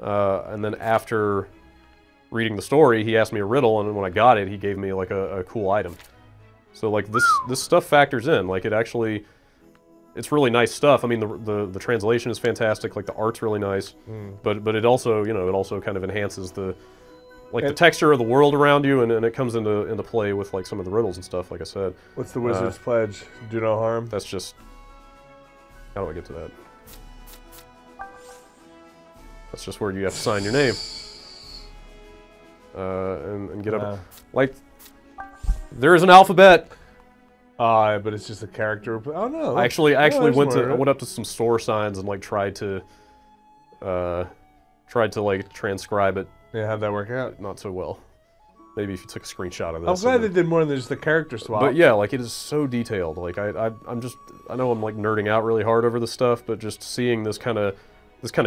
after reading the story, he asked me a riddle, and when I got it, he gave me like a cool item. So like this stuff factors in. Like it actually, it's really nice stuff. I mean, the translation is fantastic. Like the art's really nice, but it also, you know, it also kind of enhances the. Like, the texture of the world around you, and it comes into play with, like, some of the riddles and stuff, like I said. What's the Wizard's Pledge? Do no harm? That's just... How do I get to that? That's just where you have to sign your name. And get up... Like, there is an alphabet! But it's just a character... Oh, no. I actually went up to some store signs and, like, tried to, like, transcribe it. Yeah, how'd that work out? Not so well. Maybe if you took a screenshot of this. I'm glad they did more than just the character swap. But yeah, like it is so detailed. Like I know I'm like nerding out really hard over this stuff, but just seeing this kind of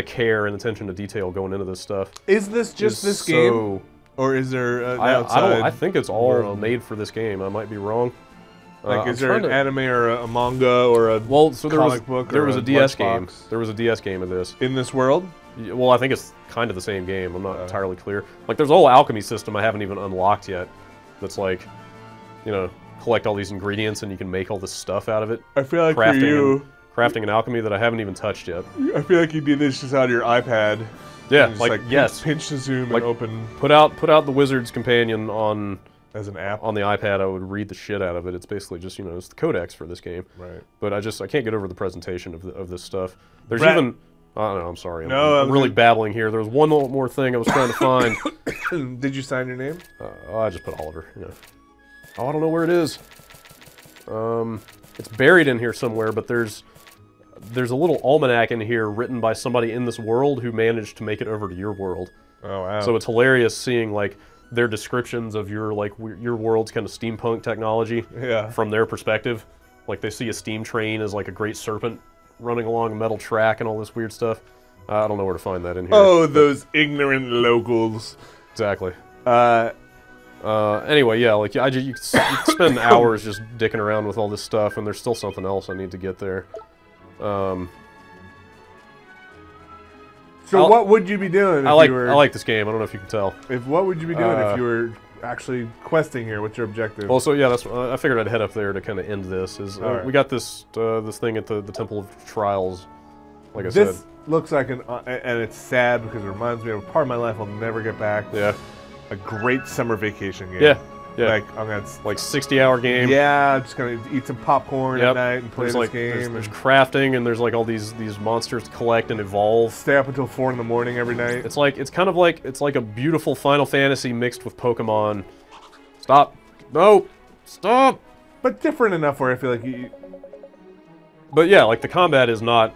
care and attention to detail going into this stuff. Is this just this game, or is there an outside? I think it's all made for this game. I might be wrong. Like, is there an anime or a manga or a comic book? There was a DS game. There was a DS game of this. In this world? Well, I think it's kind of the same game. I'm not entirely clear. Like, there's a whole alchemy system I haven't even unlocked yet. That's like, you know, collect all these ingredients and you can make all this stuff out of it. I feel like crafting and alchemy that I haven't even touched yet. I feel like you did this just out of your iPad. Yeah, just, like yes, pinch the zoom like, and open. Put out the Wizard's Companion on as an app on the iPad. I would read the shit out of it. It's basically just, you know, it's the codex for this game. Right. But I can't get over the presentation of this stuff. There's even. I don't know, I'm sorry. I'm really babbling here. There was one more thing I was trying to find. Did you sign your name? I just put Oliver. Yeah. Oh, I don't know where it is. It's buried in here somewhere, but there's a little almanac in here written by somebody in this world who managed to make it over to your world. Oh, wow. So it's hilarious seeing, like, their descriptions of your, like, your world's kind of steampunk technology from their perspective. Like, they see a steam train as, like, a great serpent running along a metal track and all this weird stuff. I don't know where to find that in here. Oh, those ignorant locals. Exactly. Anyway, yeah, like you spend hours just dicking around with all this stuff, and there's still something else I need to get there. So what would you be doing if you were... I like this game. I don't know if you can tell. What would you be doing if you were actually questing here? What's your objective? Well, so yeah, that's I figured I'd head up there to kind of end this. We got this this thing at the Temple of Trials. Like I said, this looks like and it's sad because it reminds me of a part of my life I'll never get back. Yeah, a great summer vacation game. Yeah, Yeah. Like, I'm gonna, like, 60-hour game. Yeah, I'm just gonna eat some popcorn at night and play this game. There's crafting and there's like all these monsters to collect and evolve. Stay up until 4 in the morning every night. It's like, it's kind of like, it's like a beautiful Final Fantasy mixed with Pokemon. Stop. No. Stop. But different enough where I feel like you. But yeah, like the combat is not.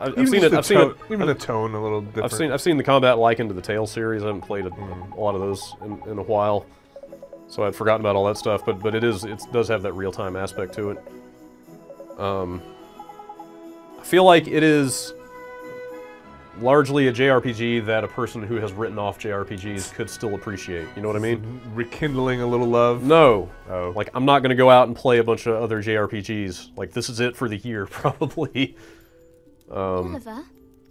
I've seen the tone a little different. I've seen the combat likened to the Tales series. I haven't played a lot of those in a while, so I'd forgotten about all that stuff. But it does have that real time aspect to it. I feel like it is largely a JRPG that a person who has written off JRPGs could still appreciate. You know what I mean? Rekindling a little love. No. Oh. Like, I'm not gonna go out and play a bunch of other JRPGs. Like, this is it for the year probably. Oliver?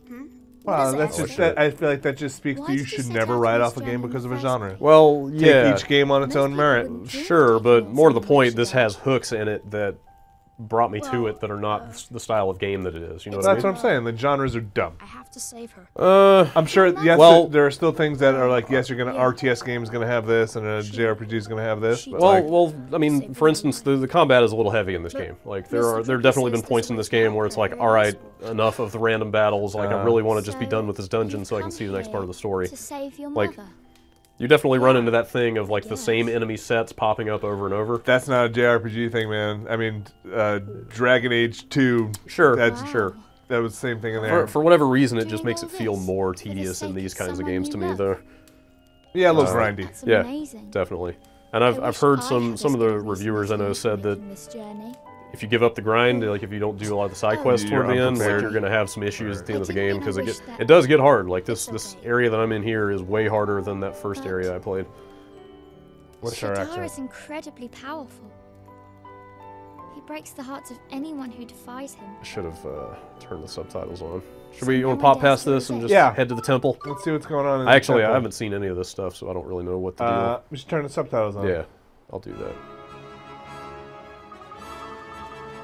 Hmm? Well, that's just, I feel like that just speaks to you should never write off a game because of a genre. Well, yeah. Take each game on its own merit. Sure, but more to the point, this has hooks in it that brought me to it that are not the style of game that it is. You know what I mean? That's what I'm saying. The genres are dumb. I have to save her. I'm sure, yes, well, there are still things that are like, yes, you're gonna, RTS game is going to have this, and a JRPG is going to have this. Well, like, well, I mean, for instance, the combat is a little heavy in this game. Like, there have definitely been points in this game where it's like, all right, enough of the random battles. Like, I really want to just be done with this dungeon so I can see the next part of the story. Like, you definitely run into that thing of, like, the same enemy sets popping up over and over. That's not a JRPG thing, man. I mean, Dragon Age 2. Sure, sure. That was the same thing in there. For whatever reason, it just makes it feel more tedious in these kinds of games to me, though. Yeah, a little grindy. Yeah, definitely. And I've heard some of the reviewers I know said that if you give up the grind, like if you don't do a lot of the side quests toward the end, like you're gonna have some issues at the end of the game because it does get hard. Like this area that I'm in here is way harder than that first area I played. What's our accent? Shadar is incredibly powerful. He breaks the hearts of anyone who defies him. I should have turned the subtitles on. Should we want to pop past this and just head to the temple? Let's see what's going on. I haven't seen any of this stuff, so I don't really know what to do. We should turn the subtitles on. Yeah, I'll do that.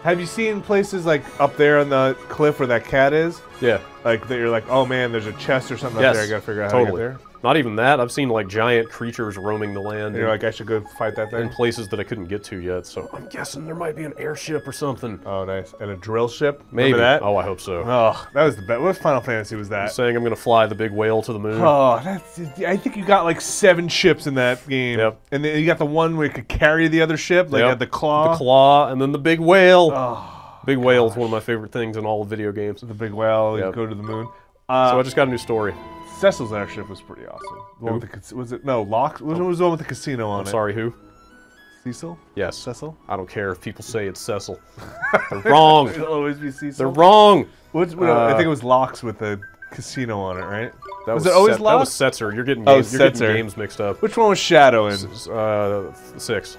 Have you seen places like up there on the cliff where that cat is? Yeah. Like that you're like, oh man, there's a chest or something up there. I gotta figure out how to get there. Not even that. I've seen like giant creatures roaming the land. And you're like, I should go fight that thing. In places that I couldn't get to yet. So I'm guessing there might be an airship or something. Oh, nice. And a drill ship. Maybe. Remember that? Oh, I hope so. Oh, that was the best. What Final Fantasy was that? You're saying I'm gonna fly the big whale to the moon. Oh, that's. I think you got like 7 ships in that game. Yep. And then you got the one where you could carry the other ship, like had the claw. The claw, and then the big whale. Oh. Big whale is one of my favorite things in all video games. The big whale, you go to the moon. So I just got a new story. Cecil's airship was pretty awesome. Who? Was it? No, Locke. What was the one with the casino on it? I'm sorry, who? Cecil? Yes. Cecil? I don't care if people say it's Cecil. They're wrong. It'll always be Cecil. They're wrong. I think it was Locke's with the casino on it, right? That was it always Locke? That was Setzer. You're getting games, mixed up. Which one was Shadow in? 6.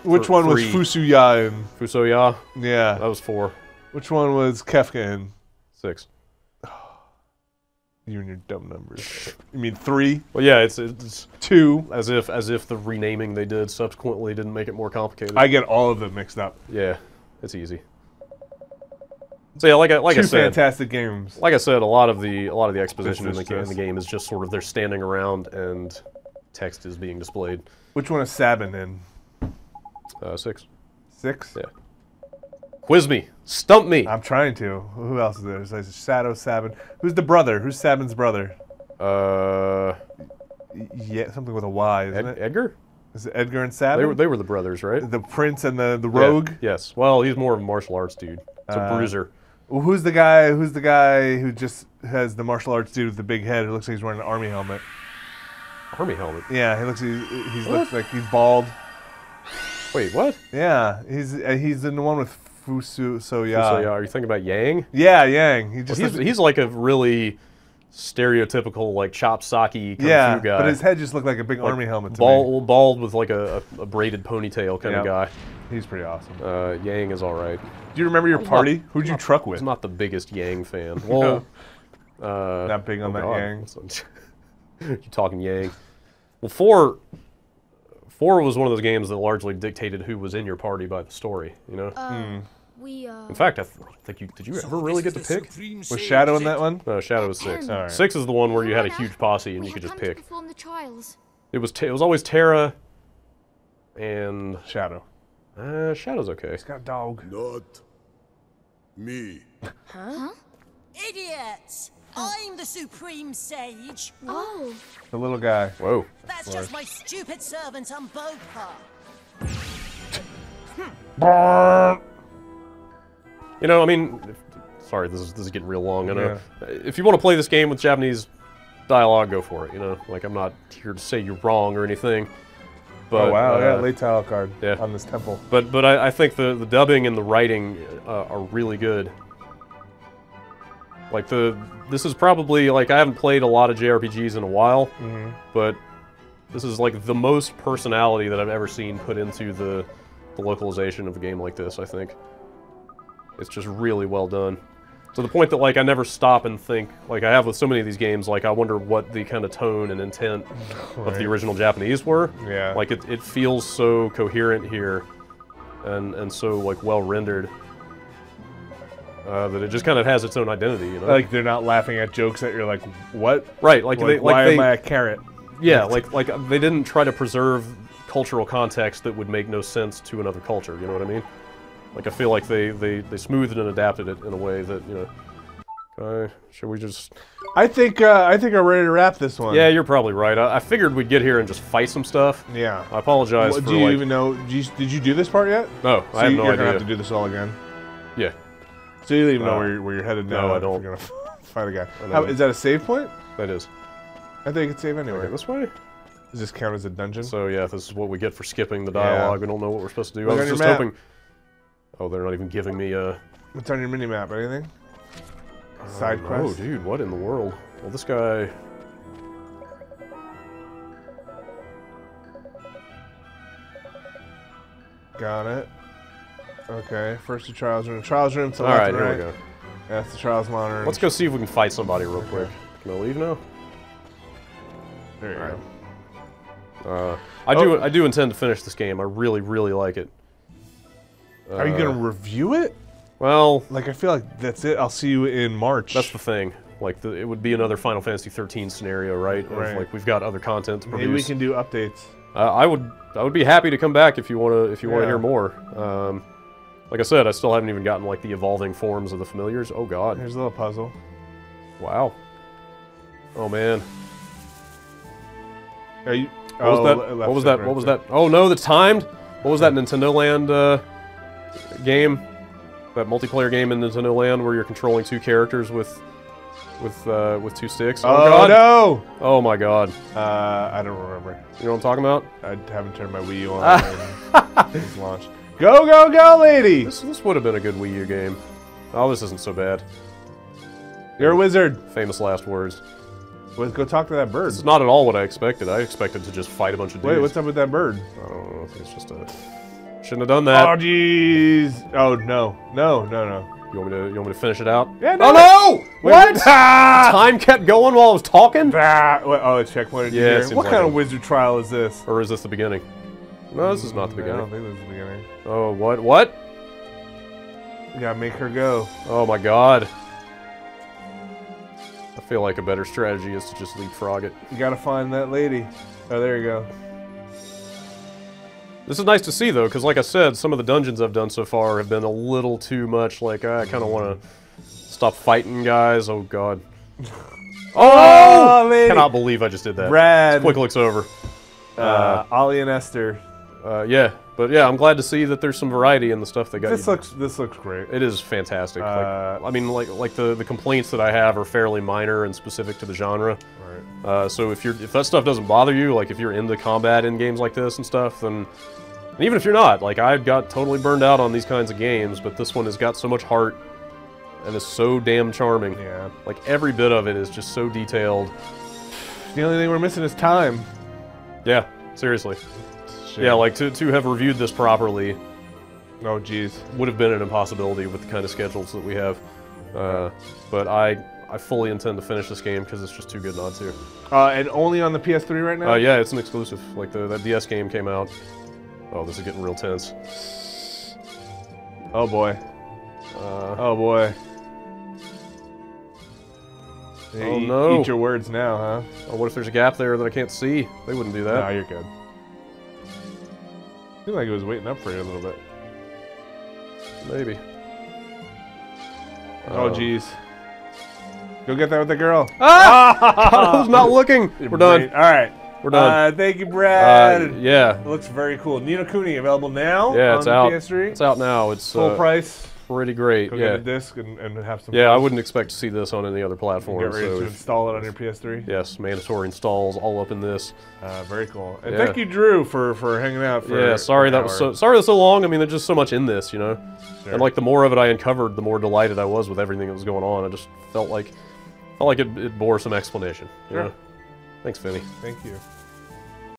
Which one was Fusoya in? Fusoya? Yeah. That was 4. Which one was Kefka in? 6. You and your dumb numbers. You mean 3? Well, yeah, it's 2. As if the renaming they did subsequently didn't make it more complicated. I get all of them mixed up. Yeah, it's easy. So yeah, like I said, fantastic games. Like I said, a lot of the exposition in the game is just sort of they're standing around and text is being displayed. Which one is Sabin in? 6. 6. Yeah. Quiz me. Stump me. I'm trying to. Who else is there? It's like Shadow, Sabin. Who's the brother? Who's Sabin's brother? Yeah, something with a Y, isn't it? Edgar? Is it Edgar and Sabin? They were the brothers, right? The prince and the rogue? Yeah. Yes. Well, he's more of a martial arts dude. It's a bruiser. Well, who's the guy who just has the martial arts dude with the big head who looks like he's wearing an army helmet? Army helmet? Yeah, he looks like he's bald. Wait, what? Yeah, he's in the one with Fusoya. Are you thinking about Yang? Yeah, Yang. He's like a really stereotypical like chop socky kung fu guy. But his head just looked like a big army helmet to me. Bald with like a braided ponytail kind of guy. He's pretty awesome. Yang is all right. Do you remember your party? Who'd you truck with? I'm not the biggest Yang fan. Well, not big on that Yang. You talking Yang? Well, 4 was one of those games that largely dictated who was in your party by the story, you know? In fact, did you ever really get to pick? Was Shadow in that one? No, Shadow was 6. All right. 6 is the one where you had a huge posse and you could just pick. It was always Terra, and Shadow. Shadow's okay. He's got a dog. Not me. Huh? Idiots! I'm the Supreme Sage. Whoa. The little guy. Whoa. That's just my stupid servant on Bopa. You know, I mean, sorry, this is getting real long. I know. Yeah. If you want to play this game with Japanese dialogue, go for it. You know, like I'm not here to say you're wrong or anything. But, oh wow, I got a late title card on this temple. But I think the dubbing and the writing are really good. Like this is probably like I haven't played a lot of JRPGs in a while, but this is like the most personality that I've ever seen put into the localization of a game like this. I think it's just really well done, to the point that like I never stop and think like I have with so many of these games. Like I wonder what the kind of tone and intent of the original Japanese were. Yeah, like it feels so coherent here, and so like well rendered. That it just kind of has its own identity, you know. Like they're not laughing at jokes that you're like, what? Right, like why am I a carrot? Yeah, like they didn't try to preserve cultural context that would make no sense to another culture. You know what I mean? Like I feel like they smoothed and adapted it in a way that you know. Should we just? I think I'm ready to wrap this one. Yeah, you're probably right. I figured we'd get here and just fight some stuff. Yeah. I apologize. Well, for, do you like, even know? Did you do this part yet? No, so I have no idea. You're gonna have to do this all again. Yeah. So you don't even know where you're headed now. No, I don't. You're gonna fight a guy. How, is that a save point? That is. I think it's save anyway. Okay, this way? Does this count as a dungeon? So yeah, this is what we get for skipping the dialogue. Yeah. We don't know what we're supposed to do. Look, I was just hoping... Oh, they're not even giving me a... What's on your mini-map? Anything? Side quest? Oh, dude, what in the world? Well, this guy... Got it. Okay, first the trials room. Trials room to the left, right? All right, here we go. That's the trials monitor. Let's go see if we can fight somebody real quick. Can I leave now? There you go. I do intend to finish this game. I really, really like it. Are you gonna review it? Well, like I feel like that's it. I'll see you in March. That's the thing. Like it would be another Final Fantasy 13 scenario, right? Right. Like we've got other content to produce. Maybe we can do updates. I would be happy to come back if you wanna hear more. Like I said, I still haven't even gotten like the evolving forms of the familiars. Oh god. Here's a little puzzle. Wow. Oh man. Are you, what was that? Oh no, that's timed? What was that Nintendo Land game? That multiplayer game in Nintendo Land where you're controlling two characters with two sticks? Oh, god. No! Oh my god. I don't remember. You know what I'm talking about? I haven't turned my Wii U on. It's launched. Go, go, go, lady! This would have been a good Wii U game. Oh, this isn't so bad. You're a wizard. Famous last words. Well, go talk to that bird. It's not at all what I expected. I expected to just fight a bunch of dudes. Wait, what's up with that bird? I don't know. I think it's just a... Shouldn't have done that. Oh, jeez. Oh, no. No, no, no. You want me to finish it out? Yeah, no! Oh, no! What? Wait, ah! The time kept going while I was talking? Ah, oh, it's checkpointed here. What kind of wizard trial is this? Or is this the beginning? No, this is not the beginning. I don't think this is the beginning. Oh, what? What? You gotta make her go. Oh my god. I feel like a better strategy is to just leapfrog it. You gotta find that lady. Oh, there you go. This is nice to see, though, because like I said, some of the dungeons I've done so far have been a little too much, like, I kind of want to stop fighting guys. Oh god. Oh! Oh, lady! Cannot believe I just did that. Rad. This quick looks over. Ollie and Esther. Yeah, but yeah, I'm glad to see that there's some variety in the stuff they got. This looks great. It is fantastic. Like, I mean, like the complaints that I have are fairly minor and specific to the genre. Right. So if that stuff doesn't bother you, like if you're into combat in games like this and stuff, then and even if you're not, like I got totally burned out on these kinds of games, but this one has got so much heart and is so damn charming. Yeah. Like every bit of it is just so detailed. The only thing we're missing is time. Yeah. Seriously. Shit. Yeah, like, to have reviewed this properly... Oh, jeez. ...would have been an impossibility with the kind of schedules that we have. But I fully intend to finish this game because it's just too good not to. And only on the PS3 right now? Yeah, it's an exclusive. Like, that DS game came out. Oh, this is getting real tense. Oh, boy. Oh, boy. Hey, oh, no. Eat your words now, huh? Oh, what if there's a gap there that I can't see? They wouldn't do that. No, you're good. Seemed like it was waiting up for you a little bit. Maybe. Oh, jeez. Go get that with the girl. Ah! Cuddles not looking. We're done. All right. We're done. Thank you, Brad. Yeah. It looks very cool. Ni no Kuni available now. Yeah, on it's out. PS3. It's out now. It's full price. Pretty great. Go get a disc and have some. Yeah, I wouldn't expect to see this on any other platform. Get ready to install it on your PS3. Yes, mandatory installs all up in this. Very cool. And thank you, Drew, for hanging out. For sorry that was so long. I mean, there's just so much in this, you know. Sure. And like the more of it I uncovered, the more delighted I was with everything that was going on. I just felt like it bore some explanation. Sure. You know? Thanks, Vinny. Thank you.